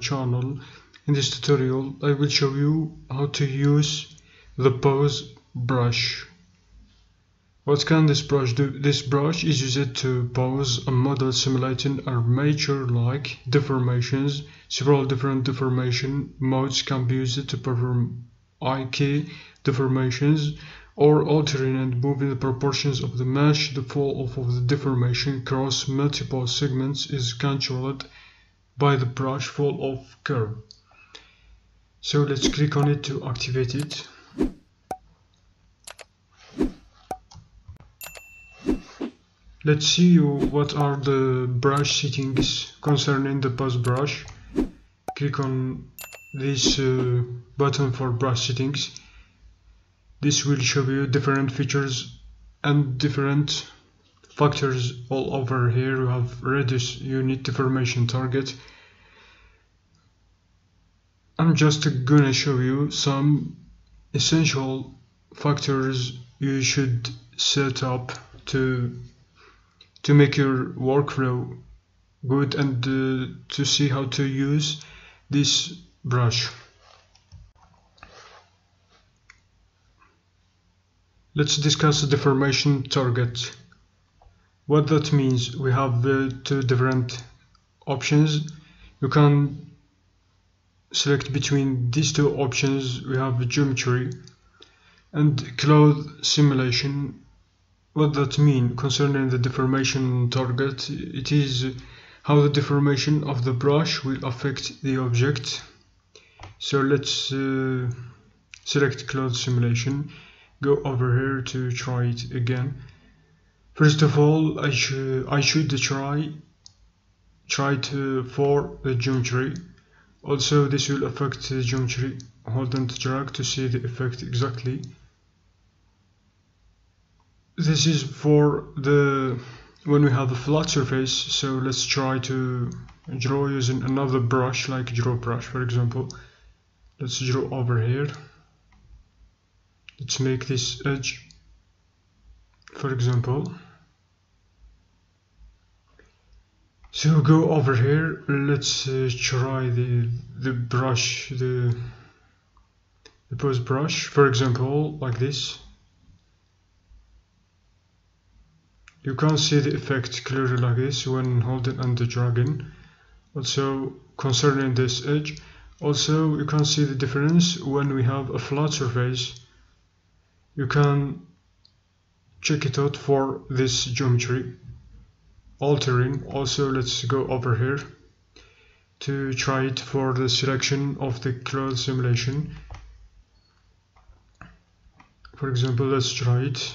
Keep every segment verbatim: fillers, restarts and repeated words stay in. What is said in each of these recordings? channel. In this tutorial I will show you how to use the pose brush. What can this brush do? This brush is used to pose a model simulating armature like deformations. Several different deformation modes can be used to perform eye-key deformations or altering and moving the proportions of the mesh. The fall off of the deformation across multiple segments is controlled by the brush fall off curve. So let's click on it to activate it. Let's see what are the brush settings concerning the pose brush. Click on this uh, button for brush settings. This will show you different features and different factors all over here. You have radius, unit, deformation, target. I'm just gonna show you some essential factors you should set up to, to make your workflow good and uh, to see how to use this brush. Let's discuss the deformation target. What that means, we have uh, two different options. You can select between these two options. We have geometry and cloth simulation. What that means concerning the deformation target, it is how the deformation of the brush will affect the object. So let's uh, select cloth simulation. Go over here to try it again. First of all, I should I should try try to for the geometry. Also, this will affect the geometry. Hold and drag to see the effect exactly. This is for the when we have a flat surface. So let's try to draw using another brush, like draw brush for example. Let's draw over here. Let's make this edge, for example. So go over here. Let's uh, try the the brush, the the pose brush, for example, like this. You can see the effect clearly like this when holding and dragging. Also, concerning this edge, also you can see the difference when we have a flat surface. You can check it out for this geometry altering. Also, let's go over here to try it for the selection of the cloth simulation. For example, let's try it.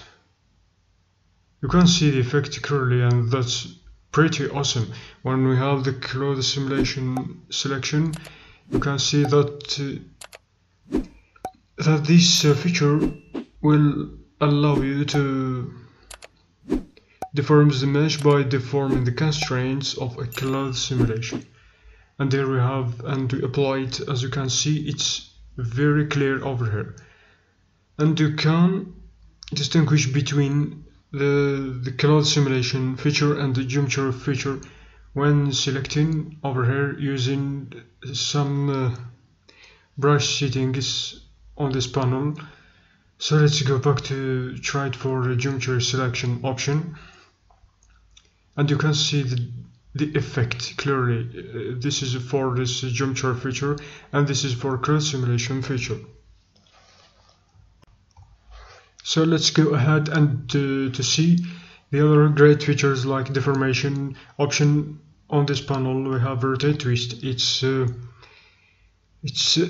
You can see the effect clearly, and that's pretty awesome. When we have the cloth simulation selection, you can see that uh, that this uh, feature will allow you to deform the mesh by deforming the constraints of a cloth simulation. And there we have, and we apply it. As you can see, it's very clear over here. And you can distinguish between the, the cloth simulation feature and the geometry feature when selecting over here using some uh, brush settings on this panel. So let's go back to try it for the geometry selection option, and you can see the, the effect clearly. Uh, this is for this geometry feature, and this is for cloth simulation feature. So let's go ahead and uh, to see the other great features like deformation option. On this panel we have rotate twist. It's uh, it's uh,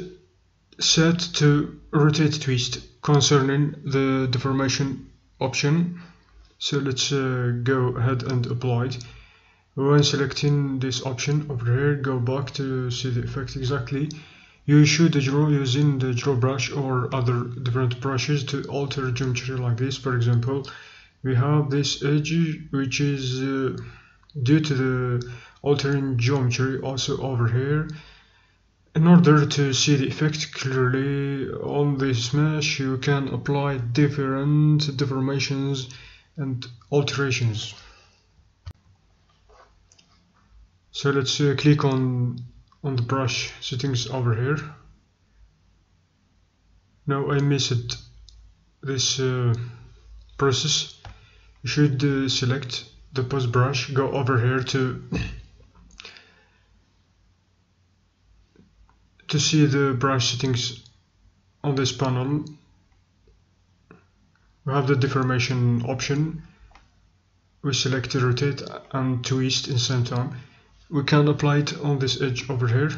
set to rotate twist concerning the deformation option. So let's uh, go ahead and apply it. When selecting this option over here, go back to see the effect exactly. You should draw using the draw brush or other different brushes to alter geometry like this. For example, we have this edge which is uh, due to the altering geometry also over here. In order to see the effect clearly on this mesh, you can apply different deformations and alterations. So let's uh, click on on the brush settings over here. Now I missed this uh, process. You should uh, select the post brush, go over here to to see the brush settings on this panel. We have the deformation option. We select rotate and twist in the same time. We can apply it on this edge over here,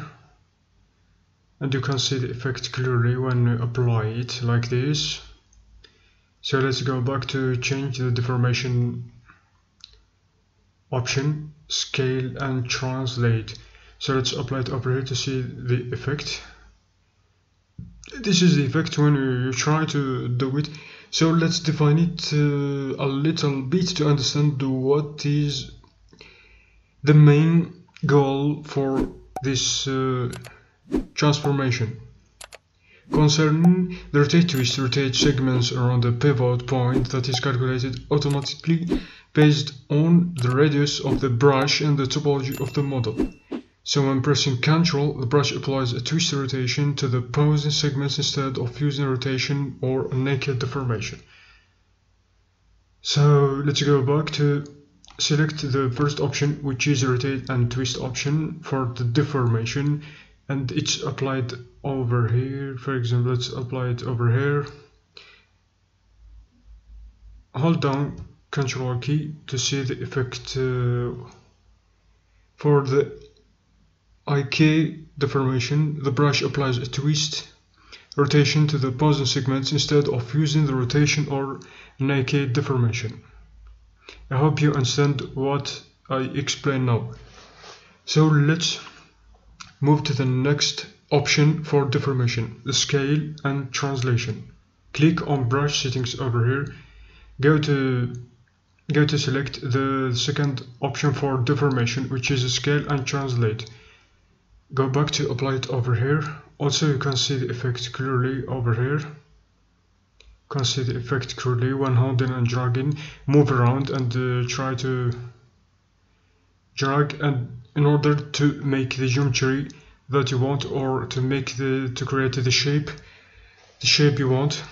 and you can see the effect clearly when you apply it like this. So let's go back to change the deformation option, scale and translate. So let's apply it over here to see the effect. This is the effect when you try to do it. So let's define it uh, a little bit to understand what is the main goal for this uh, transformation. Concerning the rotate twist, rotate segments around the pivot point that is calculated automatically based on the radius of the brush and the topology of the model. So when pressing Ctrl, the brush applies a twist rotation to the posing segments instead of using rotation or naked deformation. So let's go back to select the first option, which is rotate and twist option for the deformation, and it's applied over here. For example, let's apply it over here. Hold down Ctrl key to see the effect uh, for the I K deformation. The brush applies a twist rotation to the posing segments instead of using the rotation or naked deformation. I hope you understand what I explain now. So let's move to the next option for deformation, the scale and translation. Click on brush settings over here. Go to go to select the second option for deformation, which is scale and translate. Go back to apply it over here. Also, you can see the effect clearly over here. You can see the effect clearly when holding and dragging. Move around and uh, try to drag, and in order to make the geometry that you want, or to make the to create the shape the shape you want.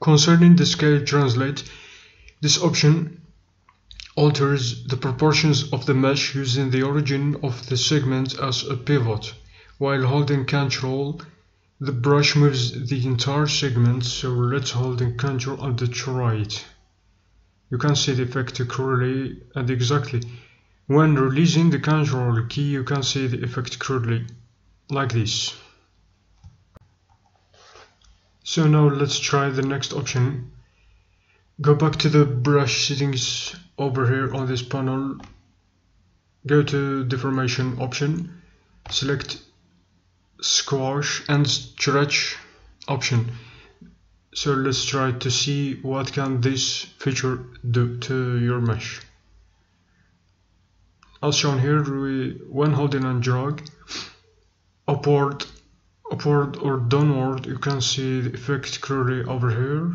Concerning the scale translate, this option alters the proportions of the mesh using the origin of the segment as a pivot. While holding Ctrl, the brush moves the entire segment, so let's hold Ctrl and try it. You can see the effect clearly and exactly. When releasing the Ctrl key, you can see the effect clearly, like this. So now let's try the next option. Go back to the brush settings over here on this panel. Go to deformation option, select squash and stretch option. So let's try to see what can this feature do to your mesh. As shown here, we, when holding and drag upward, upward or downward, you can see the effect clearly over here.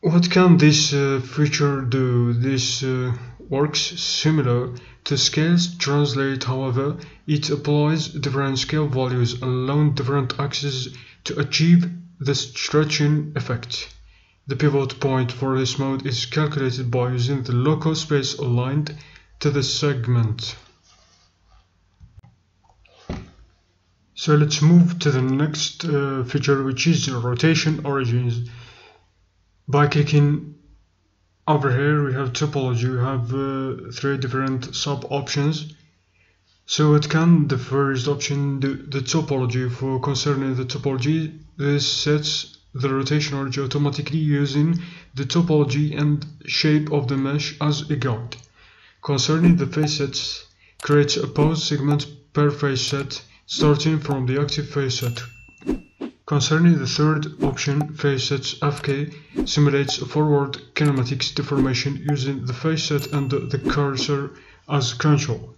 What can this uh, feature do? This uh, works similar to scales translate, however, it applies different scale values along different axes to achieve the stretching effect. The pivot point for this mode is calculated by using the local space aligned to the segment. So let's move to the next uh, feature, which is rotation origins. By clicking over here, we have topology. We have uh, three different sub options. So what can the first option do? The topology. For concerning the topology, this sets the rotation origin automatically using the topology and shape of the mesh as a guide. Concerning the face sets, creates a pose segment per face set starting from the active face set. Concerning the third option, face sets F K, simulates a forward kinematics deformation using the face set and the cursor as control.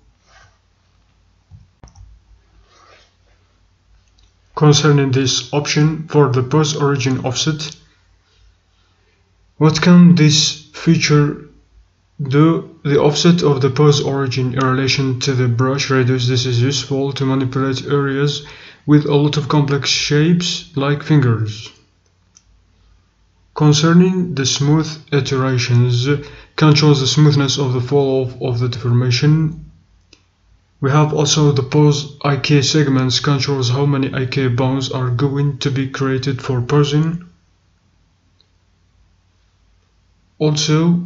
Concerning this option for the pose origin offset, what can this feature Though the offset of the pose origin in relation to the brush radius, this is useful to manipulate areas with a lot of complex shapes like fingers. Concerning the smooth iterations, controls the smoothness of the fall-off of the deformation. We have also the pose I K segments, controls how many I K bounds are going to be created for posing. Also,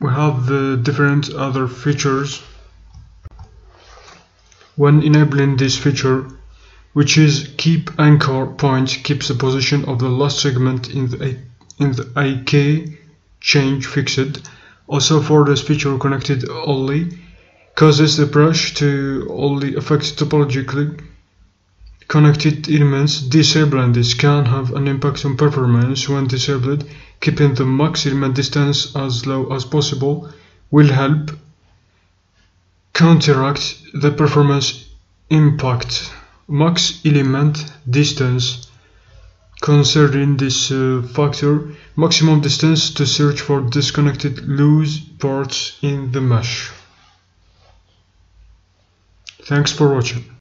we have the different other features. When enabling this feature, which is keep anchor point, keeps the position of the last segment in the, in the I K change fixed. Also, for this feature, connected only causes the brush to only affect topologically connected elements. Disabling this can have an impact on performance. When disabled, keeping the max element distance as low as possible will help counteract the performance impact. Max element distance. Concerning this uh, factor, maximum distance to search for disconnected loose parts in the mesh. Thanks for watching.